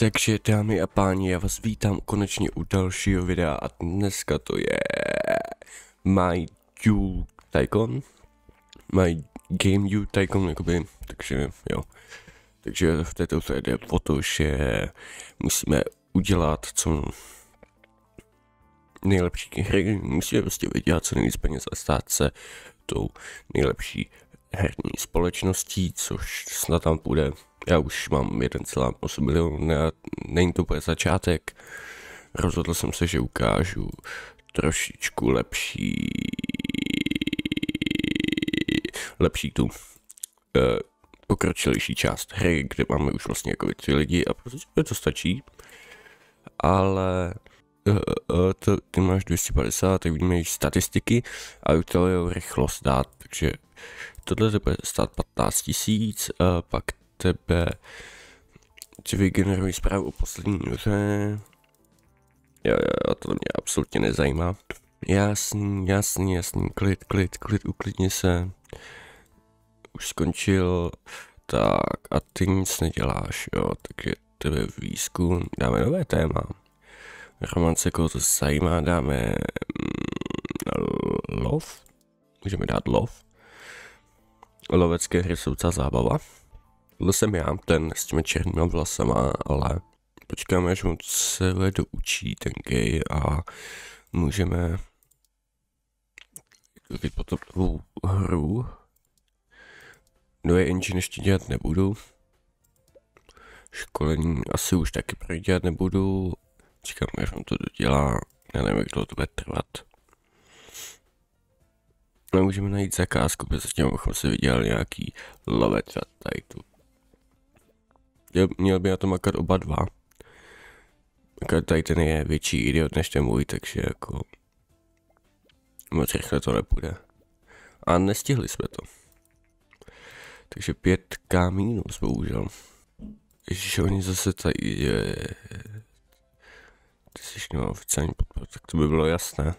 Takže dámy a páni, já vás vítám konečně u dalšího videa a dneska to je My Dev Tycoon, My Game Dev Tycoon, jakoby, takže jo. Takže v této se jde o to, že musíme udělat co nejlepší hry, musíme prostě vydělat co nejvíc peněz a stát se tou nejlepší herní společností, což snad tam půjde. Já už mám 1,8 milionu, není to úplně začátek. Rozhodl jsem se, že ukážu trošičku lepší tu pokročilejší část hry, kde máme už vlastně jako ty lidi a prostě to stačí. Ale ty máš 250, tak vidíme jejich statistiky a u toho je rychlost dát, takže tohle to bude stát 15 000, pak tebe ti vygenerují zprávu o poslední noze. Jo, to mě absolutně nezajímá. Jasný, klid, uklidni se. Už skončil, tak a ty nic neděláš, jo, takže tebe výzkum, dáme nové téma. Romance, koho to zajímá, dáme love, můžeme dát love. Lovecké hry jsou docela zábava. Tohle jsem já, ten s těmi černýma vlasama, ale počkáme, až on se doučí ten gay a můžeme koupit potom tu hru. Nové engine ještě dělat nebudu. Školení asi už taky prý dělat nebudu. Počkáme, až on to dodělá. Já nevím, jak dlouho to bude trvat. Můžeme najít zakázku, protože abychom si vydělali nějaký lovec a tady tu. Měl by na to makat oba dva. Tady ten je větší idiot než ten můj, takže jako moc rychle to nepůjde. A nestihli jsme to. Takže 5 000 minus, bohužel. Ježiš, oni zase tady je. Ty jsi nemal oficiální podporu, tak to by bylo jasné.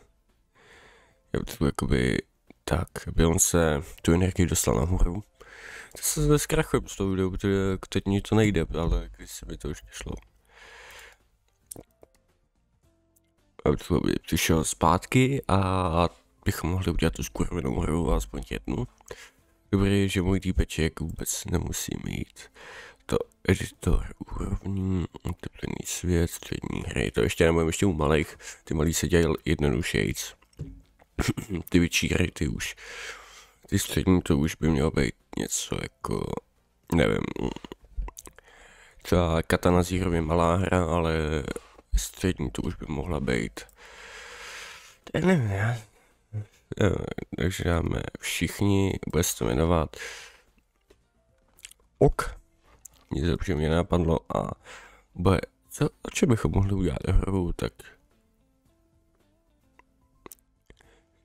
Já bych to jakoby... Tak, aby on se tu energii dostal nahoru. To se zde zkrachuje z toho videu, protože teď mi to nejde, ale když se mi to už nešlo. Aby to přišel zpátky a bychom mohli udělat tu skurvenou hru, aspoň jednu. Dobrý, že můj týpeček vůbec nemusí mít to editor úrovní, oteplený svět, střední hry, to ještě nemám ještě u malých, ty malí se dělají jednodušejc. Ty větší hry, ty už, ty střední, to už by mělo být něco jako, nevím, ta Katana Zero je malá hra, ale střední to už by mohla být, nevím, takže dáme všichni, bude se to jmenovat OK, nic dobře mě napadlo a bude, co, o čem bychom mohli udělat hru, tak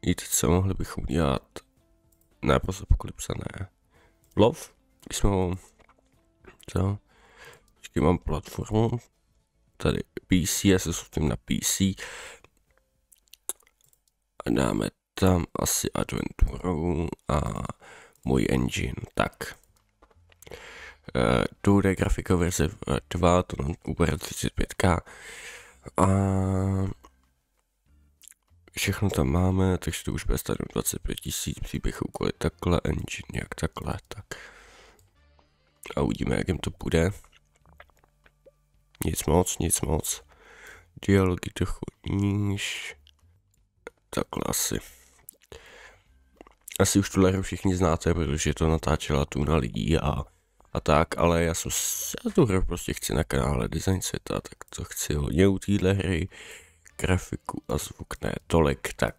víte co, mohli bychom dělat na postapokalypse, ne. Love, když jsme ho, co, vždycky mám platformu, tady PC, já se soustím na PC a dáme tam asi adventuru a můj engine, tak. To je grafika verze 2, to nám úplně 35 000 a všechno tam máme, takže to už bude stát 25 000 příběhů, kolik takhle, engine nějak takhle, tak. A uvidíme, jak jim to bude. Nic moc. Dialogy to chodíš. Takhle asi. Asi už tuhle hru všichni znáte, protože to natáčela tuna lidí a tak, ale já tu hru prostě chci na kanále Design světa, tak to chci hodně u téhle hry. Grafiku a zvuk ne tolik, tak.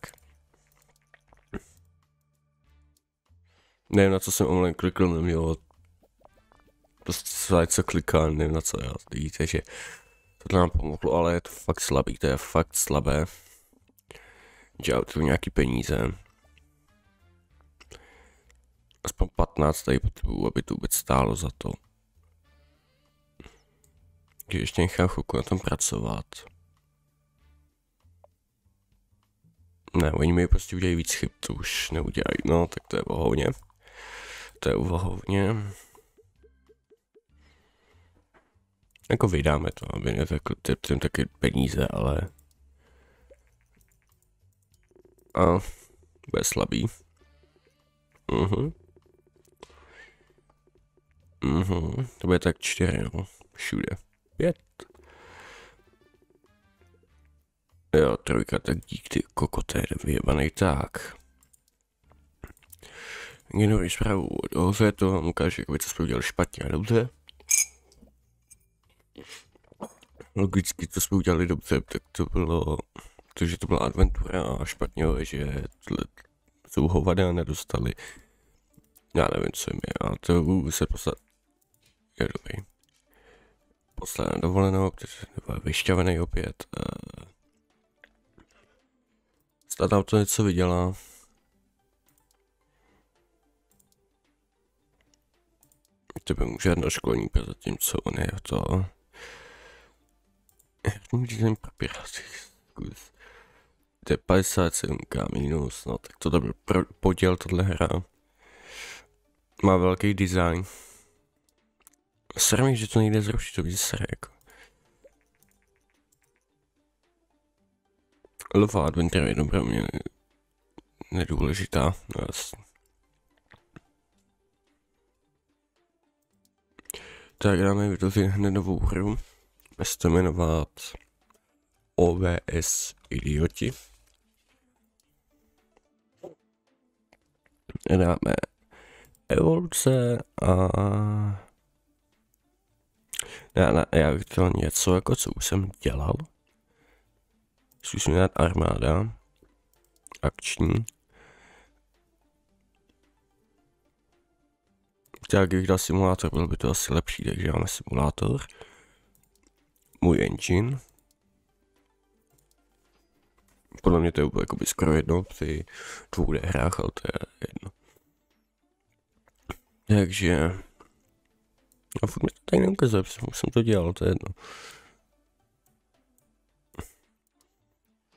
Nevím, na co jsem online klikl, nemělo prostě slide co kliká, nevím na co, já vidíte, že to nám pomohlo, ale je to fakt slabý, to je fakt slabé. Dělám tu nějaký peníze. Aspoň 15 tady potřebuju, aby to vůbec stálo za to. Když ještě nechám chvilku na tom pracovat. Ne, oni mi prostě udělají víc chyb, to už neudělají, no, tak to je vohovně. Jako vydáme to, aby nezakrtím taky peníze, ale... A bude slabý. To bude tak 4, no. Všude. 5. Jo, 3, tak dík, ty kokoté, vyjebanej, tak. Ignoruji zprávu od OZ, to vám ukáže, jakoby co jsme udělali špatně a dobře. Logicky, co jsme udělali dobře, tak to bylo... Protože to byla adventura a špatně, že jsou hovada nedostali. Já nevím, co jim je, ale to budu se poslat... Je dobrý. Poslat na dovolenou, protože nebyl vyšťavený opět. Snad nám to něco vydělá. Tebe může jedno školní, zatímco on je to... Můžu jen papíracích zkus. To je 57k minus, no tak to byl poděl tohle hra. Má velký design. Srám, že to nejde zrušit, to by srám jako. Lová adventura je dobrá, mě nedůležitá, no jasně. Tak dáme vytvořit hned novou hru. Bude se to jmenovat OVS Idioti. Dáme evoluce a... Já bych chtěl něco, jako co už jsem dělal. Zkusím dát armáda. Akční. Tak kdybych dal simulátor, byl by to asi lepší, takže máme simulátor. Můj engine. Podle mě to je úplně jakoby skoro jedno při 2D hrách, ale to je jedno. Takže... A furt mi to tady neukazuje, už jsem to dělal, to je jedno.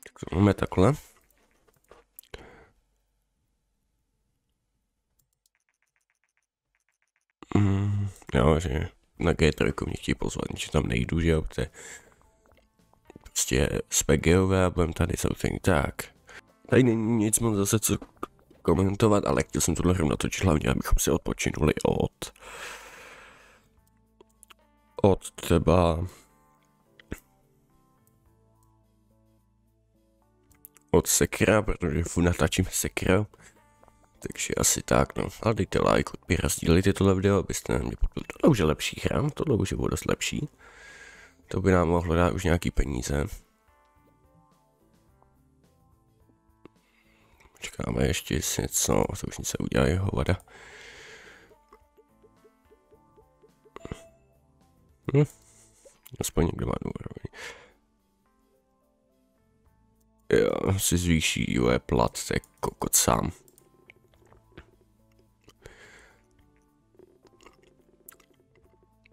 Tak to máme takhle. Jo, že na G3 mě chtějí pozvat, že tam nejdu, že jo, prostě jsme geové a budeme tady something, tak. Tady není nic moc zase co komentovat, ale chtěl jsem tuhle hru natočit hlavně, abychom si odpočinuli od třeba... Od Sekira, protože furt natáčíme Sekira. Takže asi tak, no. A dejte like, odběr a sdílejte tohle video, abyste na mě podpili. Tohle už je lepší hra, tohle už je dost lepší. To by nám mohlo dát už nějaký peníze. Počkáme ještě jestli něco, to už nic se udělají, hovada. Aspoň někdo má důvěru. Jo, si zvýší jeho plat, to je kokot sám.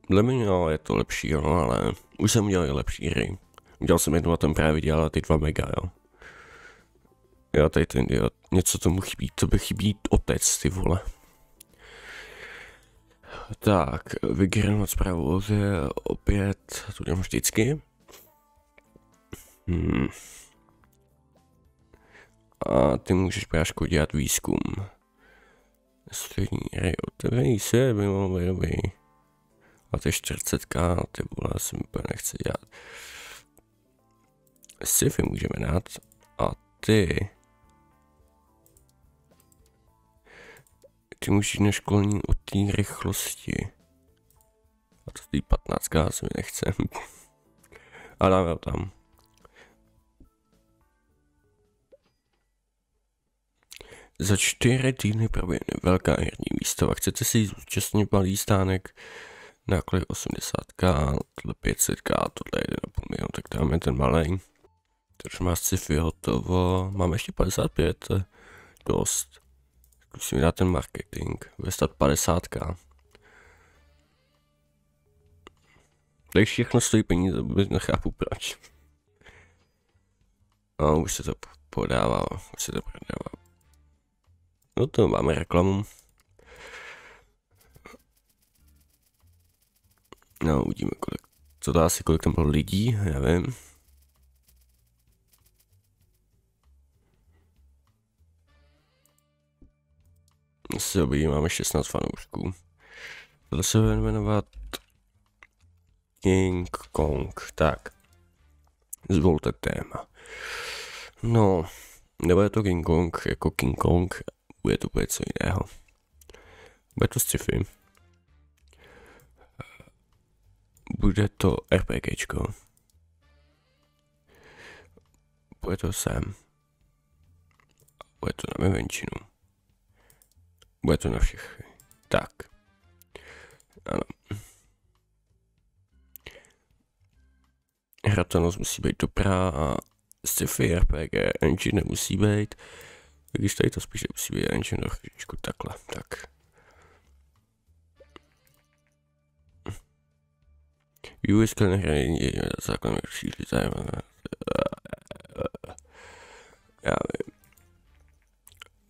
Dle mě no, je to lepší, jo, ale už jsem udělal i lepší hry. Udělal jsem jednu a tam právě dělal ty 2 mega, jo. Jo, tady ten, jo, něco tomu chybí, to by chybí otec, ty vole. Tak, vygenerovat zprávu je opět, to dělám vždycky. A ty můžeš prášku dělat výzkum. Střední hry otevřený se, by mohlo být dobrý. A ty 40k, ty vole, já jsem úplně nechci dělat. Sci-fi můžeme dát. A ty... Ty můžeš na školní od té rychlosti. A to tý 15k se mi nechce. A dáme ho tam. Za 4 týdny proběhne velká herní výstava. Chcete si zúčastnit malý stánek? Náklad 80k, tohle 500k, tohle 1,5 milionu, tak dáme ten malej. Takže má sci-fi hotovo, máme ještě 55, dost. Zkusíme dát ten marketing, bude stát 50k. Tady všechno stojí peníze, vůbec nechápu proč. A už se to podává, už se to prodává. No to máme reklamu. No, uvidíme, kolik Co to asi, kolik tam bylo lidí, nevím. Asi dobrý, máme 16 fanoušků. Tohle se bude jmenovat King Kong, tak. Zvolte téma. No, nebude to King Kong jako King Kong, bude to něco jiného. Bude to sci-fi. Bude to RPGčko. Bude to sem. Bude to na venčinu. Bude to na všech. Tak. Ano. Hratelnost musí být dobrá a sci-fi RPG engine nemusí být. Když tady to spíš nemusí být engine trošičku takhle. Tak. Vývojské nehraní je základem rozšířit zájem. Já vím.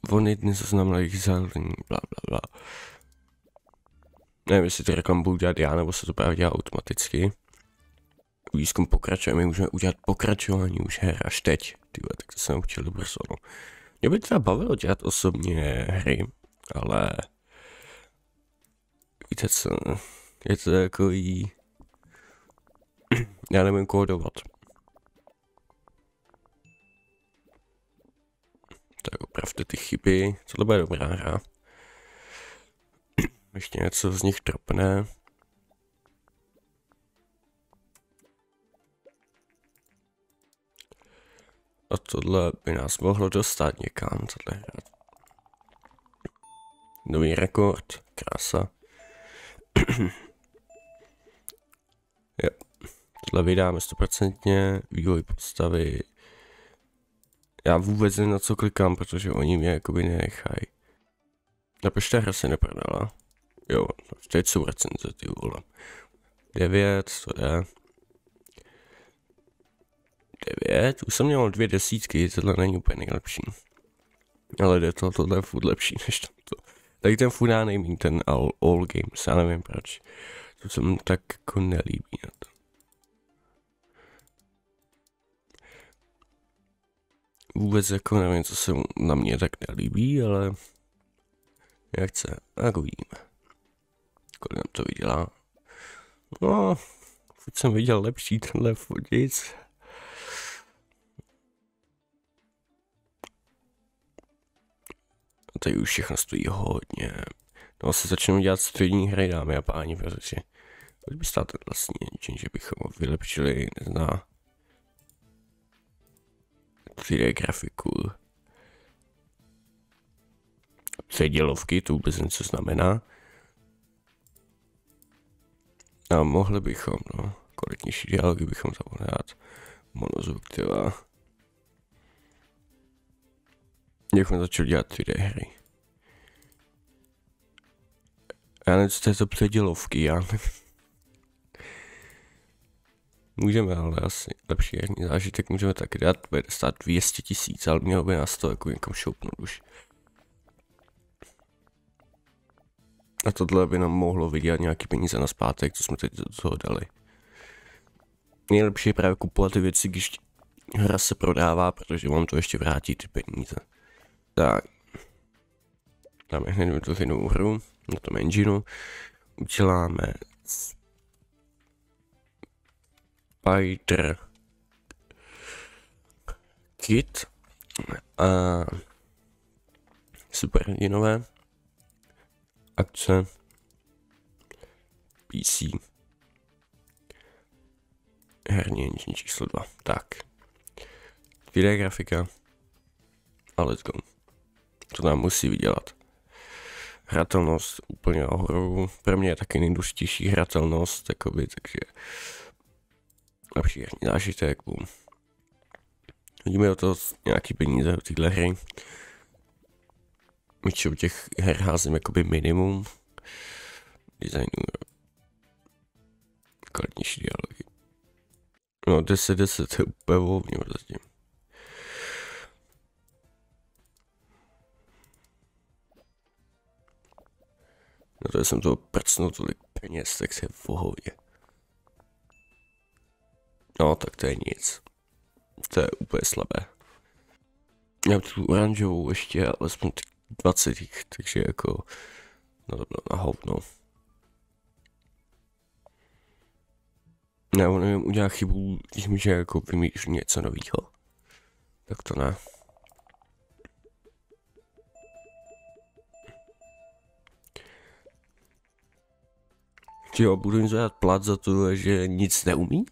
Vony dnes znamená jejich zároveň, bla bla bla. Nevím, jestli to reklamu budu dělat já, nebo se to právě dělá automaticky. Výzkum pokračuje, my můžeme udělat pokračování už her až teď. Tyhle, tak to se naučili brzo. No. Mě by teda bavilo dělat osobně hry, ale... Víte co, je to takový... Já nevím kódovat. Tak opravdu ty chyby, tohle bude dobrá hra. Ještě něco z nich tropné. A tohle by nás mohlo dostat někam, tohle hra. Nový rekord, krása. Jo. Tohle vydáme 100%, vývoj postavy. Já vůbec nevím, na co klikám, protože oni mě jakoby nenechají. Naproč hra se neprodala? Jo, teď jsou recenze, ty vole. 9, to je. 9, už jsem měl 2 desítky, tohle není úplně nejlepší. Ale jde to, tohle je furt lepší než tamto. Tady ten furt já nejmín, ten all games, já nevím proč. To se mi tak jako nelíbí na to. Vůbec jako nevím, co se na mě tak nelíbí, ale jak se, tak uvidíme. Kolik nám to vydělá. No, furt jsem viděl lepší tenhle fotic. Tady už všechno stojí hodně. No asi začneme dělat střední hry, dámy a páni, protože kolik by stál ten vlastní engine, že bychom ho vylepšili, nezná. 3D grafiku. Předělovky, to vůbec něco znamená. A mohli bychom, no, kvalitnější dialogy bychom tam mohli dát. Monozuk, tyva. Děkuji, začal dělat 3D hry. Já nevím, co to je to předělovky, já nevím. Můžeme, ale asi lepší herní zážitek můžeme taky dát, bude stát 200 000, ale mělo by nás to jako někam šoupnout už. A tohle by nám mohlo vydělat nějaký peníze na zpátek, co jsme teď do toho dali. Nejlepší je právě kupovat ty věci, když hra se prodává, protože vám to ještě vrátí ty peníze. Tak. Dáme hned vytvořenou hru na tom engineu. Uděláme Spider Kit a superhrdinové akce PC herní engine číslo 2. Tak, 3D grafika a let's go. To nám musí vydělat. Hratelnost úplně nahoru. Pro mě je taky nejdůležitější hratelnost, jakoby, takže lepší herní zážitek, boom. Hodíme do toho nějaký peníze do téhle hry. Většinou těch her házím jakoby minimum. Designu. Kvalitnější dialogy. No 10-10 je úplně volně zatím. No to jsem toho prcnul tolik peněz, tak se je vohovně. No, tak to je nic. To je úplně slabé. Já tu oranžovou ještě alespoň 20, takže jako... No, na hovno. Nebo nevím, udělá chybu tím, že jako vymýšlím něco novýho. Tak to ne. Jo, budu jim zadat plat za to, že nic neumí?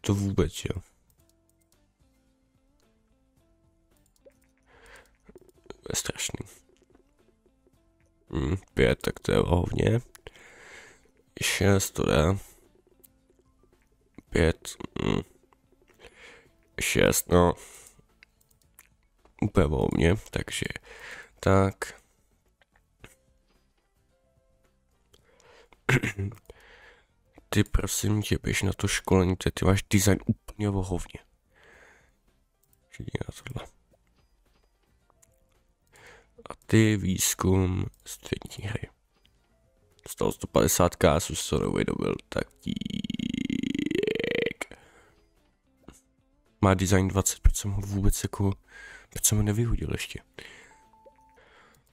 To vůbec, jo. To je strašný. 5, tak to je ohovně. 6 to jde. 5. 6, no. Úplně ohovně, takže tak. Ty prosím tě, běž na to školení, ty máš design úplně vohovně. Na tohle. A ty výzkum střední hry. Stalo 150 000, jsem se dobil, tak dík. Má design 20, proč jsem ho vůbec jako, proč jsem ho nevyhodil ještě.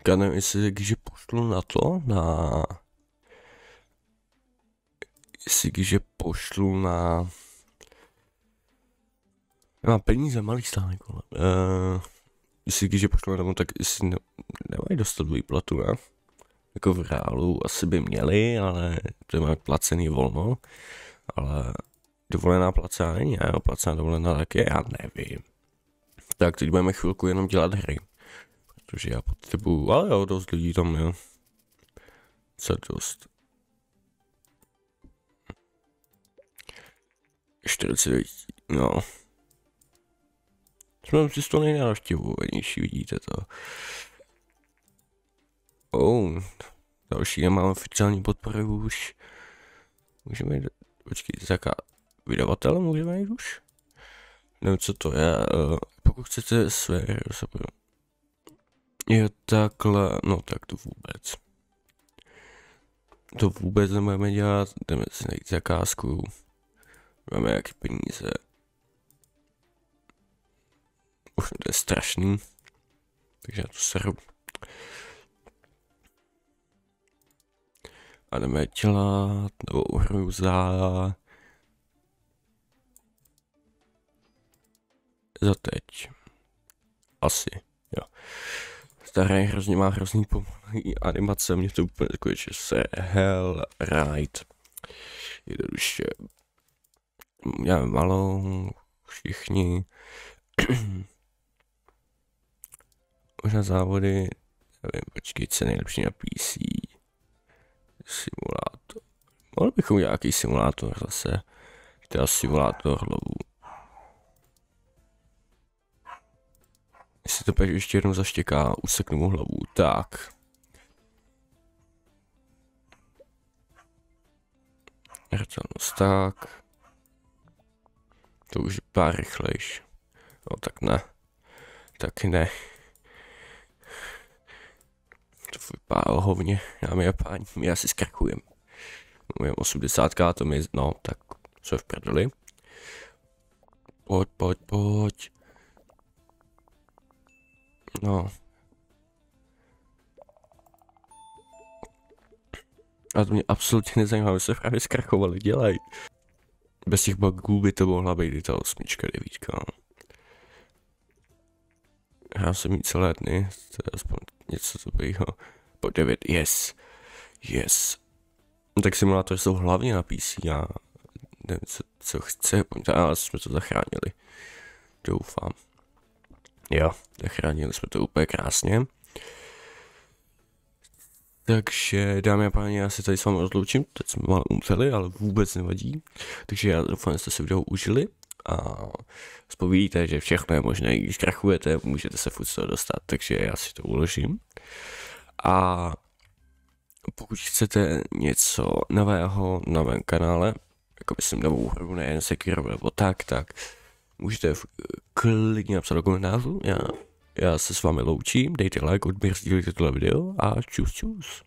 Já nevím, jestli když pošlu na to, na... Jestli když pošlu na... Já mám peníze, malý stále kolem. Jestli když pošlu na domů, tak jestli nemají dostat dvojí platu, ne? Jako v reálu asi by měli, ale to máme placený volno. Ale dovolená placená není, a jo, placená dovolená tak je, já nevím. Tak teď budeme chvilku jenom dělat hry. Protože já potřebuju, ale jo, dost lidí tam, jo. Co dost. 49, no. Jsme si to nejnávštěvovanější, vidíte to. Další nemám oficiální podporu už. Můžeme jít, počkej, jaká vydavatele můžeme jít už? Nevím, co to je, pokud chcete své, jo, takhle, no tak to vůbec. To vůbec nebudeme dělat, jdeme si najít zakázku. Máme nějaké peníze. Už to je strašný. Takže já to seru. A jdeme dělat novou hru za teď. Asi, jo. Stará je hrozně, má hrozný pomalý animace, mě to úplně takové, že se hell right. Jednoduše. Uděláme malou, všichni. Možná závody, nevím, počkej, co je nejlepší na PC. Simulátor. Mohl bychom udělat nějaký simulátor zase. Teda simulátor hlavu. Jestli to pak ještě jednou zaštěká, useknu mu hlavu, tak. Hratelnost, tak. To už je pár rychlejší. No tak ne. Tak ne. To vypadá ohovně. Dámy a páni, my asi zkrachujeme. Můžeme 80 000, to mi... No, tak jsme v prdeli. Pojď, pojď, pojď. No. A to mě absolutně nezajímá, my jsme právě zkrachovali, dělej. Bez těch bugů by to mohla být i ta 8, 9. Já jsem jí celé dny, to je aspoň něco dobrýho. Po 9, yes, yes. Tak simulátory jsou hlavně na PC, já nevím, co chce, ale jsme to zachránili. Doufám. Jo, zachránili jsme to úplně krásně. Takže dámy a páni, já se tady s vámi rozloučím, teď jsme malé umřeli, ale vůbec nevadí. Takže já doufám, že jste si video užili a zpovídíte, že všechno je možné, když krachujete, můžete se furt z toho dostat, takže já si to uložím. A pokud chcete něco nového na mém kanále, jako myslím novou hru, nejen Sekiro nebo tak, tak můžete klidně napsat do komentářů. Já se s vámi loučím, dejte like, odběr, sdílejte tohle video a čus čus.